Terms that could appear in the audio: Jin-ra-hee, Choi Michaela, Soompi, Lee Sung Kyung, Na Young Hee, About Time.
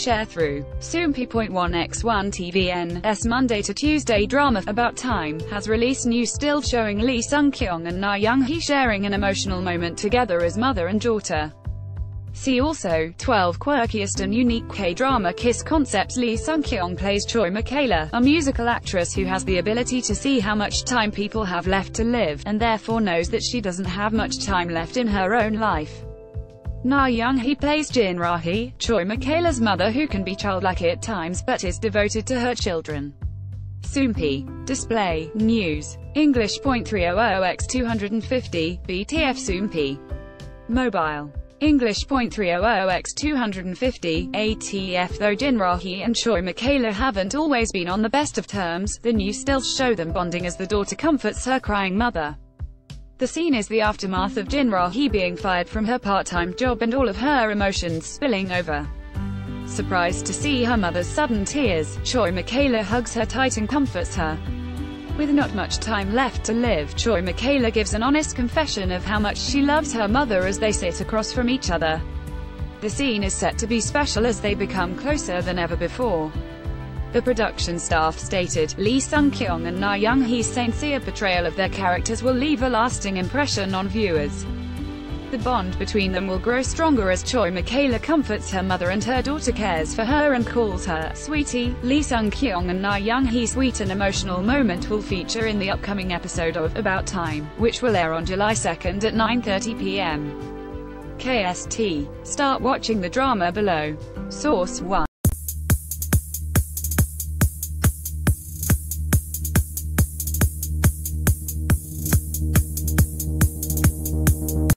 share through Soompi.1x1 TVN's Monday to Tuesday drama, About Time, has released new stills showing Lee Sung Kyung and Na Young Hee sharing an emotional moment together as mother and daughter. See also, 12 quirkiest and unique K-drama kiss concepts. Lee Sung Kyung plays Choi Michaela, a musical actress who has the ability to see how much time people have left to live, and therefore knows that she doesn't have much time left in her own life. Na Young Hee plays Jin-ra-hee, Choi Michaela's mother, who can be childlike at times, but is devoted to her children. Soompi. Display, News. English.300x250, BTF Soompi. Mobile. English.300x250, ATF. Though Jin-ra-hee and Choi Michaela haven't always been on the best of terms, the new stills show them bonding as the daughter comforts her crying mother. The scene is the aftermath of Jin-ra-hee being fired from her part-time job and all of her emotions spilling over. Surprised to see her mother's sudden tears, Choi Michaela hugs her tight and comforts her. With not much time left to live, Choi Michaela gives an honest confession of how much she loves her mother as they sit across from each other. The scene is set to be special as they become closer than ever before. The production staff stated, Lee Sung Kyung and Na Young Hee's sincere portrayal of their characters will leave a lasting impression on viewers. The bond between them will grow stronger as Choi Michaela comforts her mother and her daughter cares for her and calls her sweetie. Lee Sung Kyung and Na Young Hee's sweet and emotional moment will feature in the upcoming episode of About Time, which will air on July 2nd at 9:30 p.m. KST. Start watching the drama below. Source 1.